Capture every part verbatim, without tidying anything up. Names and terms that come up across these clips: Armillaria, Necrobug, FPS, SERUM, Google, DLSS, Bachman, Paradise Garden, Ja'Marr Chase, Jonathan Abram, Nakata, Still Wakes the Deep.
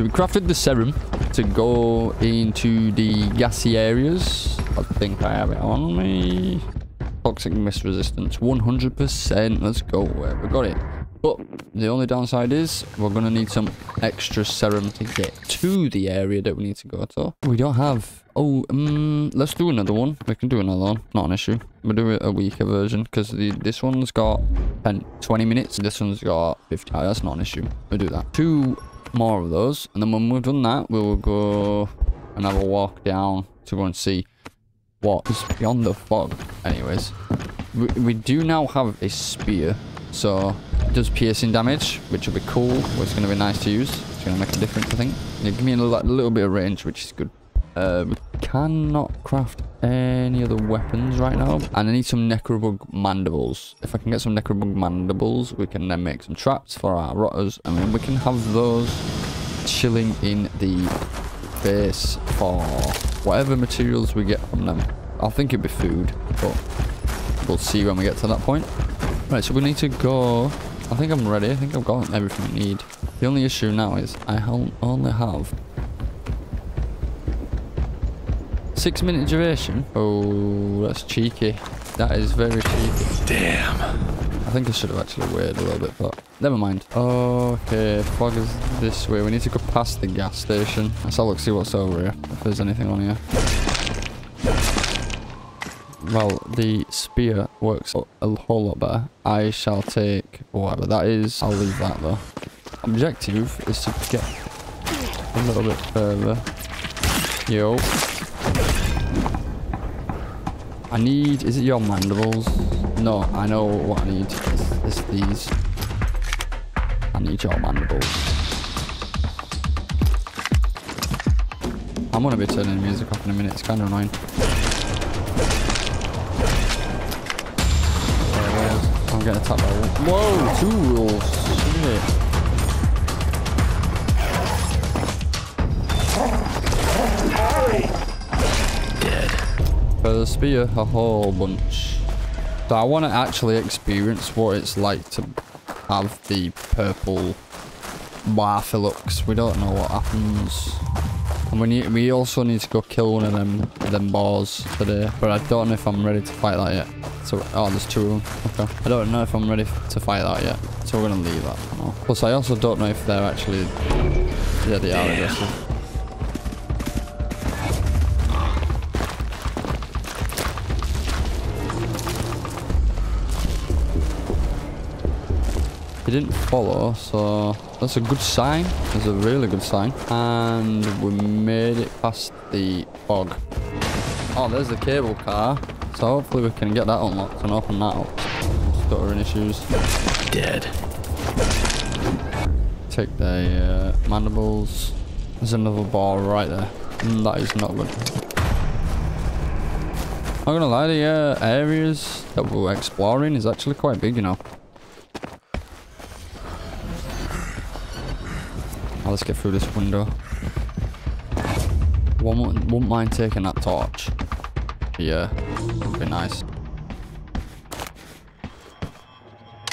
So we crafted the serum to go into the gassy areas. I think I have it on me. Toxic mist resistance, one hundred percent. Let's go. We got it. But the only downside is we're going to need some extra serum to get to the area that we need to go to. We don't have... Oh, um, let's do another one. We can do another one. Not an issue. We'll do a weaker version because this one's got ten, twenty minutes. This one's got fifty. Oh, that's not an issue. We'll do that. Two more of those. And then when we've done that, we'll go and have a walk down to go and see what's beyond the fog. Anyways, we, we do now have a spear. So... does piercing damage, which will be cool. It's going to be nice to use. It's going to make a difference, I think. It gives me a little bit of range, which is good. Uh, we cannot craft any other weapons right now. And I need some Necrobug mandibles. If I can get some Necrobug mandibles, we can then make some traps for our rotters. And then we can have those chilling in the base for whatever materials we get from them. I think it'd be food, but we'll see when we get to that point. Right, so we need to go... I think I'm ready. I think I've got everything I need. The only issue now is I only have six minute duration. Oh, that's cheeky. That is very cheeky. Damn. I think I should have actually waited a little bit, but never mind. Okay, fog is this way. We need to go past the gas station. Let's have a look, see what's over here. If there's anything on here. Well, the spear works a whole lot better. I shall take whatever that is. I'll leave that though. Objective is to get a little bit further. Yo. I need... Is it your mandibles? No, I know what I need. It's, it's these. I need your mandibles. I'm going to be turning the music off in a minute. It's kind of annoying. I'm gonna tap that one. Whoa, two rules. Shit. Dead. For the spear, a whole bunch. So I want to actually experience what it's like to have the purple barfilux. We don't know what happens. And we need, we also need to go kill one of them them boars today, but I don't know if I'm ready to fight that yet. So, oh, there's two of them. Okay. I don't know if I'm ready to fight that yet, so we're gonna leave that. Oh. Plus, I also don't know if they're actually. Yeah, they are aggressive. He didn't follow, so that's a good sign. That's a really good sign. And we made it past the fog. Oh, there's the cable car. So hopefully we can get that unlocked and open that up. Stuttering issues. Dead. Take the uh, mandibles. There's another ball right there. And that is not good. I'm not gonna lie, the uh, areas that we're exploring is actually quite big, you know. Let's get through this window. One wouldn't mind taking that torch. Yeah, would be nice.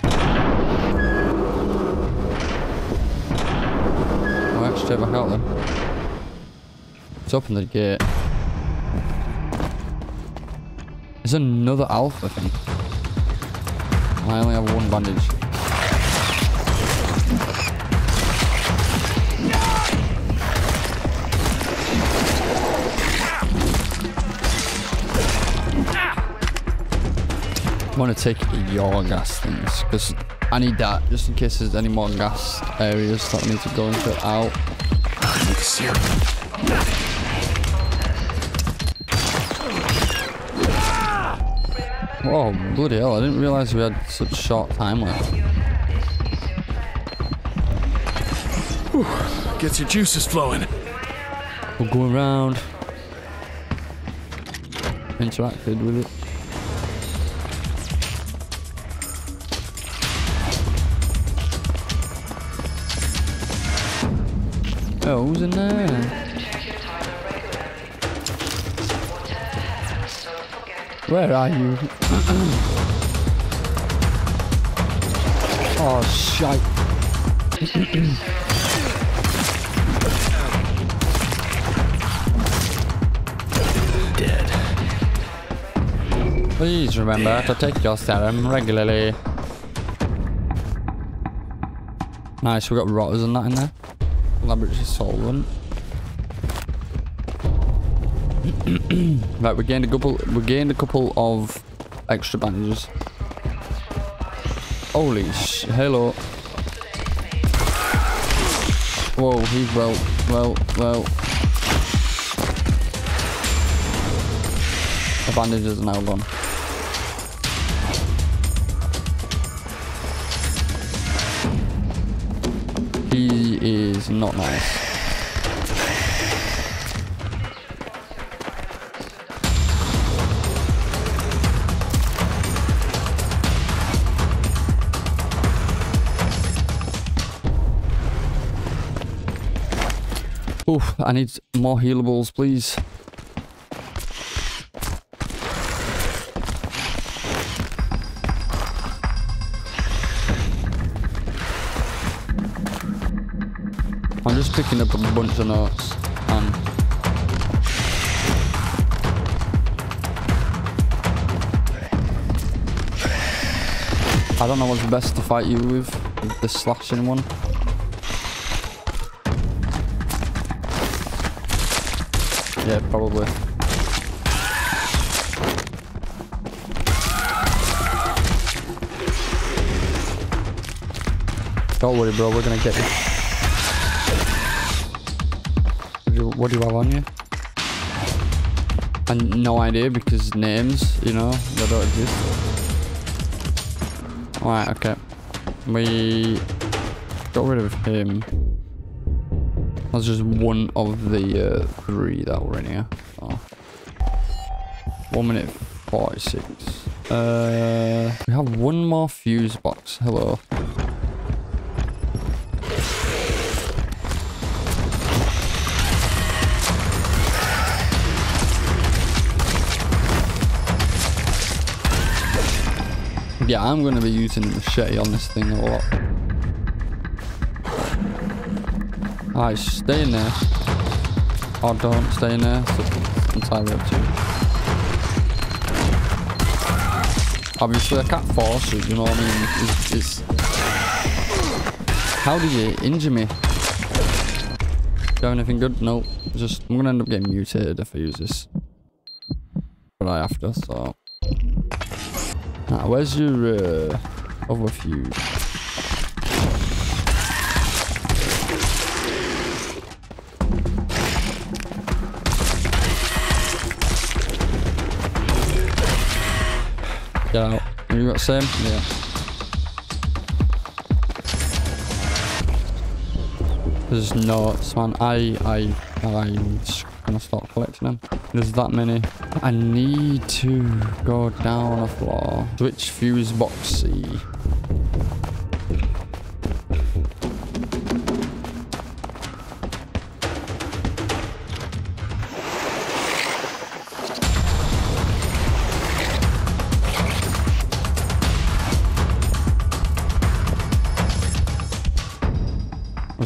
I'll actually take back out then. Let's open the gate. There's another alpha thing. I only have one bandage. I want to take your gas things because I need that just in case there's any more gas areas that I need to go into. Out. I need serum. Whoa, bloody hell! I didn't realise we had such short time left. Whew, gets your juices flowing. We'll go around. Interacted with it. Oh, who's in there? Where are you? Oh, shite. Please remember to take your serum regularly. Nice, we got rotters and that in there. Laboratory solvent. Right, we gained a couple. We gained a couple of extra bandages. Holy sh! Hello. Whoa, he's well, well, well. The bandages are now gone. He is not nice. Oof, I need more healables, please. I'm just picking up a bunch of notes and I don't know what's best to fight you with, the slashing one. Yeah, probably. Don't worry, bro, we're gonna get you. What do you, what do you have on you? And no idea, because names, you know, they don't exist. Alright, okay. We got rid of him. That's just one of the uh, three that were in here. Oh. one minute forty-six. Uh, we have one more fuse box. Hello. Yeah, I'm going to be using the machete on this thing a lot. Alright, stay in there. Or don't stay in there. So it's entirely up to you. Obviously, I can't force it, you know what I mean? It's, it's... How do you injure me? Do you have anything good? No. Just, I'm gonna end up getting mutated if I use this. But I have to, so... Nah, where's your, uh... other fuse? Get out. Have you got the same? Yeah. There's notes, man. I, I, I'm just gonna start collecting them. There's that many. I need to go down a floor. Switch fuse boxy.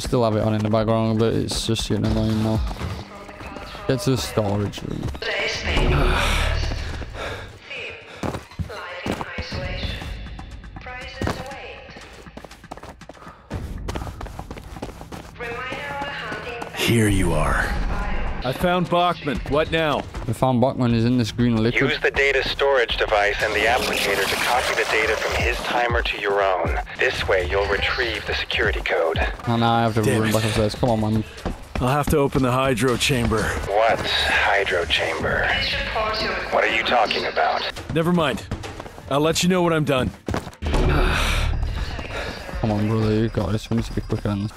Still have it on in the background, but it's just getting annoying now. Get to the storage room. Here you are. I found Bachman. What now? I found Bachman is in this green liquid. Use the data storage device and the applicator to copy the data from his timer to your own. This way, you'll retrieve the security code. Oh, now I have to run back upstairs. Come on, man. I'll have to open the hydro chamber. What hydro chamber? What are you talking about? Never mind. I'll let you know when I'm done. Come on, brother. You got this. We need to be quicker on this.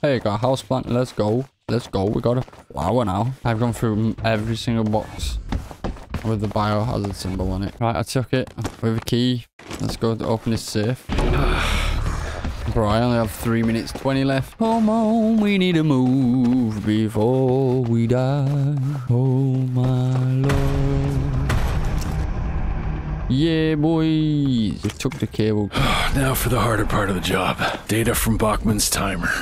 Hey, you got a house plant. Let's go. Let's go. We got a flower now. I've gone through every single box with the biohazard symbol on it. Right, I took it with a key. Let's go to open this safe. Bro, I only have three minutes twenty left. Come on, we need to move before we die. Oh my lord. Yeah, boys. We took the cable. Now for the harder part of the job. Data from Bachman's timer.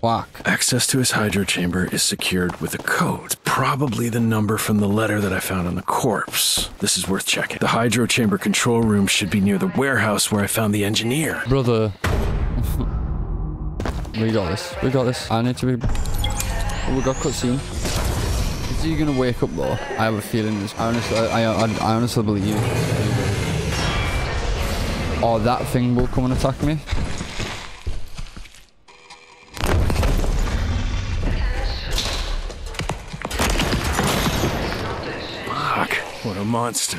Fuck. Access to his hydro chamber is secured with a code. It's probably the number from the letter that I found on the corpse. This is worth checking. The hydro chamber control room should be near the warehouse where I found the engineer. Brother. We got this. We got this. I need to be... Oh, we got cutscene. Is he gonna wake up though? I have a feeling this. I honestly, I, I, I honestly believe you. Oh, that thing will come and attack me. Fuck! What a monster!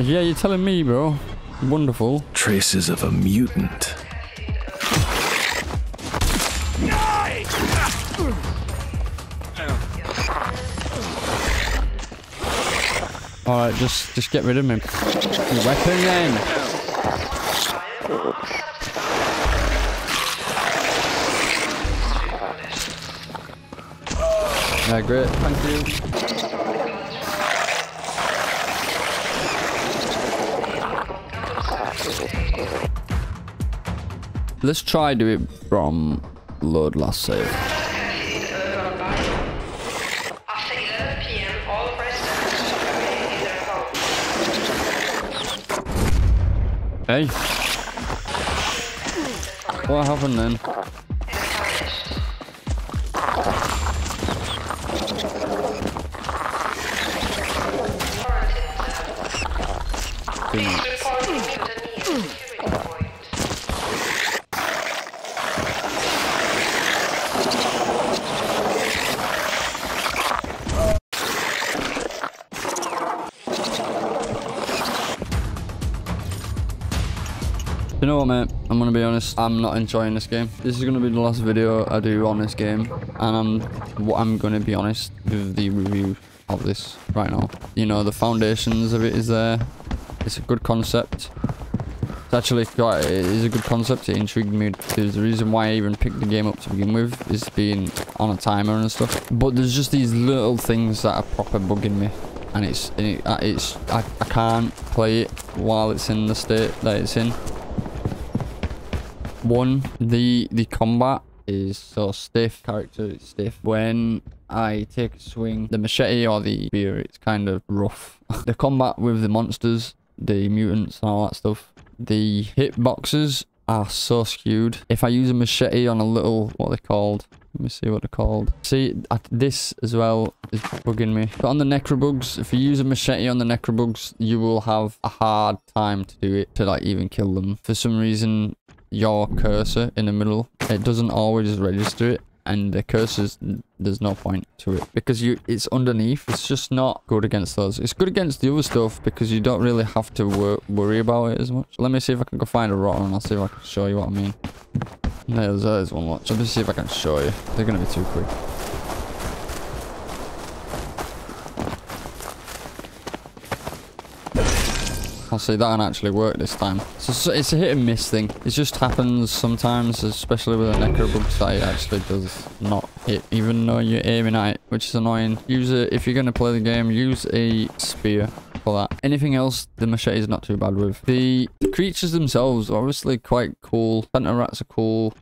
Yeah, you're telling me, bro. Wonderful. Traces of a mutant. Alright, just just get rid of him. Your weapon then. Yeah, great. Thank you. Let's try do it from load last save. Hey. What happened then? You know what, mate? I'm gonna be honest. I'm not enjoying this game. This is gonna be the last video I do on this game, and I'm I'm gonna be honest with the review of this right now. You know, the foundations of it is there. It's a good concept. It's actually got. It is a good concept. It intrigued me. There's the reason why I even picked the game up to begin with is being on a timer and stuff. But there's just these little things that are proper bugging me. And it's it, it's I, I can't play it while it's in the state that it's in. One, the the combat is so stiff, character is stiff. When I take a swing, the machete or the spear, it's kind of rough. The combat with the monsters, the mutants and all that stuff, the hitboxes are so skewed. If I use a machete on a little, what are they called? Let me see what they're called. See, this as well is bugging me. But on the necrobugs, if you use a machete on the necrobugs, you will have a hard time to do it, to like even kill them. For some reason, your cursor in the middle, it doesn't always register it, and the cursor's, there's no point to it because you it's underneath. It's just not good against those. It's good against the other stuff because you don't really have to wor worry about it as much. Let me see if I can go find a rotten and I'll see if I can show you what I mean. There's, there's one watch. Let me see if I can show you. They're gonna be too quick. I'll see, that one actually worked this time. So it's a hit and miss thing. It just happens sometimes, especially with the necrobugs, that it actually does not hit, even though you're aiming at it, which is annoying. Use a, if you're going to play the game, use a spear for that. Anything else, the machete is not too bad with. The creatures themselves are obviously quite cool. Penta rats are cool.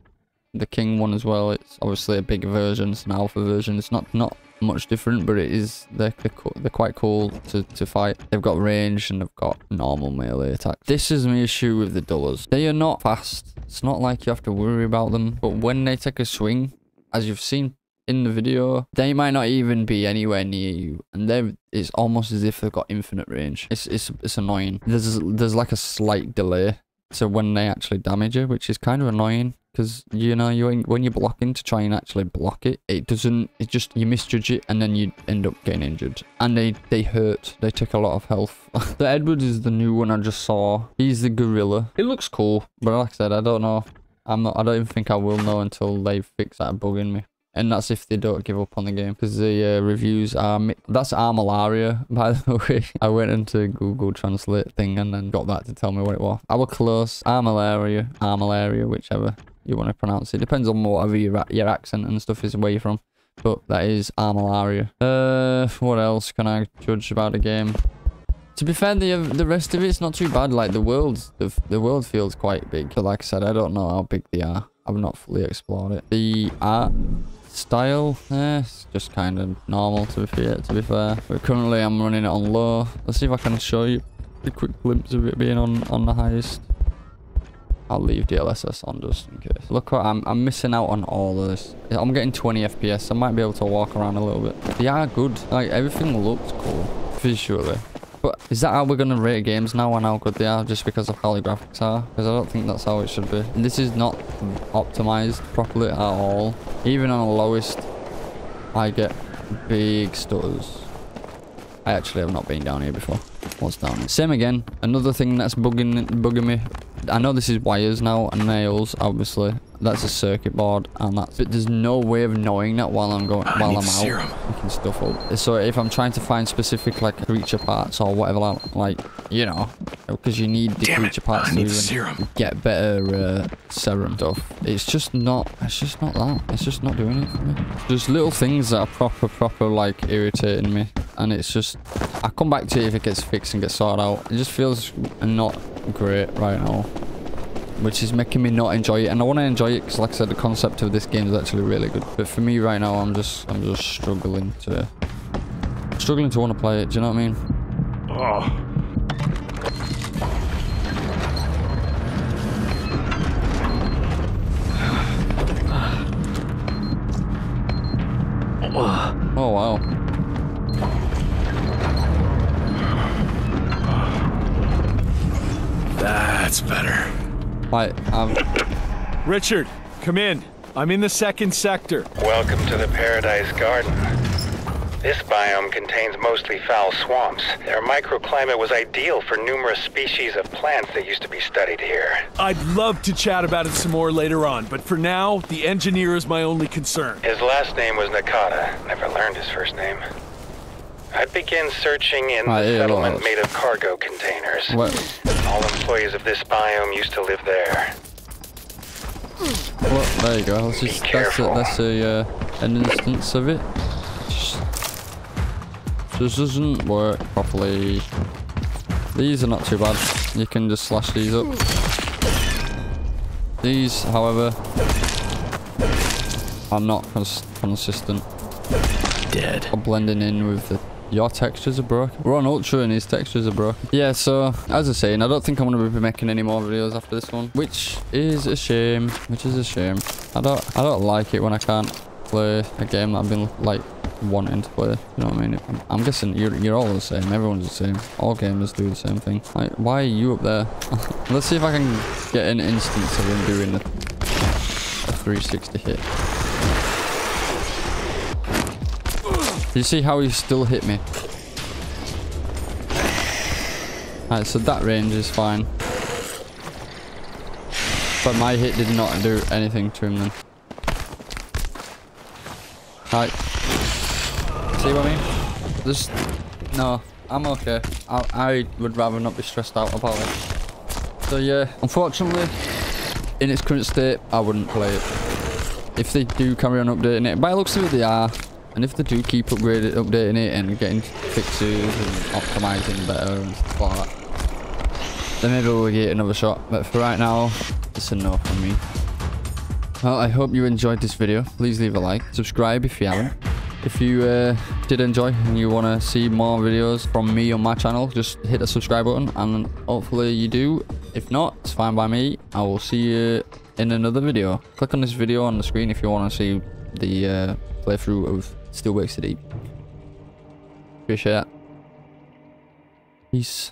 The king one as well. It's obviously a big version. It's an alpha version. It's not not much different, but it is they're, they're quite cool to, to fight. They've got range and they've got normal melee attack. This is my issue with the dullers. They are not fast. It's not like you have to worry about them, but when they take a swing, as you've seen in the video, they might not even be anywhere near you, and they're it's almost as if they've got infinite range. It's it's, it's annoying. There's there's like a slight delay to when they actually damage you, which is kind of annoying. Because, you know, you when you're blocking to try and actually block it, it doesn't, it just, you misjudge it and then you end up getting injured. And they, they hurt. They take a lot of health. The Edward is the new one I just saw. He's the gorilla. It looks cool, but like I said, I don't know. I'm not, I don't even think I will know until they fix that bug in me. And that's if they don't give up on the game. Because the uh, reviews are... That's Armillaria, by the way. I went into Google Translate thing and then got that to tell me what it was. I was close. Armillaria. Armillaria, whichever you want to pronounce it. Depends on whatever your, your accent and stuff is where you're from. But that is Armillaria. Uh, what else can I judge about the game? To be fair, the the rest of it's not too bad. Like the world, the, the world feels quite big. But like I said, I don't know how big they are. I've not fully explored it. The art style, eh, it's just kind of normal. To be fair, to be fair. But currently, I'm running it on low. Let's see if I can show you a quick glimpse of it being on on the highest. I'll leave D L S S on just in case. Look what I'm, I'm missing out on all of this. I'm getting twenty F P S. So I might be able to walk around a little bit. They are good. Like everything looks cool visually. But is that how we're going to rate games now and how good they are just because of how the graphics are? Because I don't think that's how it should be. And this is not optimized properly at all. Even on the lowest, I get big stutters. I actually have not been down here before. What's down here? Same again. Another thing that's bugging, bugging me. I know this is wires now and nails, obviously. That's a circuit board and that's... But there's no way of knowing that while I'm going... While I'm out. Serum. I can stuff up. So if I'm trying to find specific, like, creature parts or whatever, like, you know... Because you need the Damn creature it. parts I to even serum. get better uh, serum stuff. It's just not... It's just not that. It's just not doing it for me. There's little things that are proper, proper, like, irritating me. And it's just... I come back to it if it gets fixed and gets sorted out. It just feels not great right now, which is making me not enjoy it. And I want to enjoy it because, like I said, the concept of this game is actually really good. But for me right now, I'm just, I'm just struggling to, struggling to want to play it. Do you know what I mean? Oh. Oh wow. That's better. Right, um... Richard, come in. I'm in the second sector. Welcome to the Paradise Garden. This biome contains mostly foul swamps. Their microclimate was ideal for numerous species of plants that used to be studied here. I'd love to chat about it some more later on, but for now, the engineer is my only concern. His last name was Nakata. Never learned his first name. I began searching in right, the settlement was. made of cargo containers. What? All employees of this biome used to live there. Well, there you go. Let's just, that's, a, that's a, uh, an instance of it. This doesn't work properly. These are not too bad. You can just slash these up. These, however, are not cons consistent. Dead. Or blending in with the... Your textures are broken. We're on Ultra and his textures are broken. Yeah, so, as I was saying, I don't think I'm going to be making any more videos after this one. Which is a shame. Which is a shame. I don't I don't like it when I can't play a game that I've been, like, wanting to play. You know what I mean? I'm, I'm guessing you're, you're all the same. Everyone's the same. All gamers do the same thing. Like, why are you up there? Let's see if I can get an instance of him doing a three sixty hit. You see how he still hit me? Alright, so that range is fine. But my hit did not do anything to him then. Alright. See what I mean? Just... No, I'm okay. I, I would rather not be stressed out about it. So yeah, unfortunately, in its current state, I wouldn't play it. If they do carry on updating it, by the looks of it they are. And if they do keep upgrading, updating it and getting fixes and optimizing better and stuff like that, then maybe we'll get another shot. But for right now, it's a no from me. Well, I hope you enjoyed this video. Please leave a like. Subscribe if you haven't. If you uh, did enjoy and you want to see more videos from me on my channel, just hit the subscribe button and hopefully you do. If not, it's fine by me. I will see you in another video. Click on this video on the screen if you want to see the uh, playthrough of Still Wakes the Deep. Appreciate that. Peace.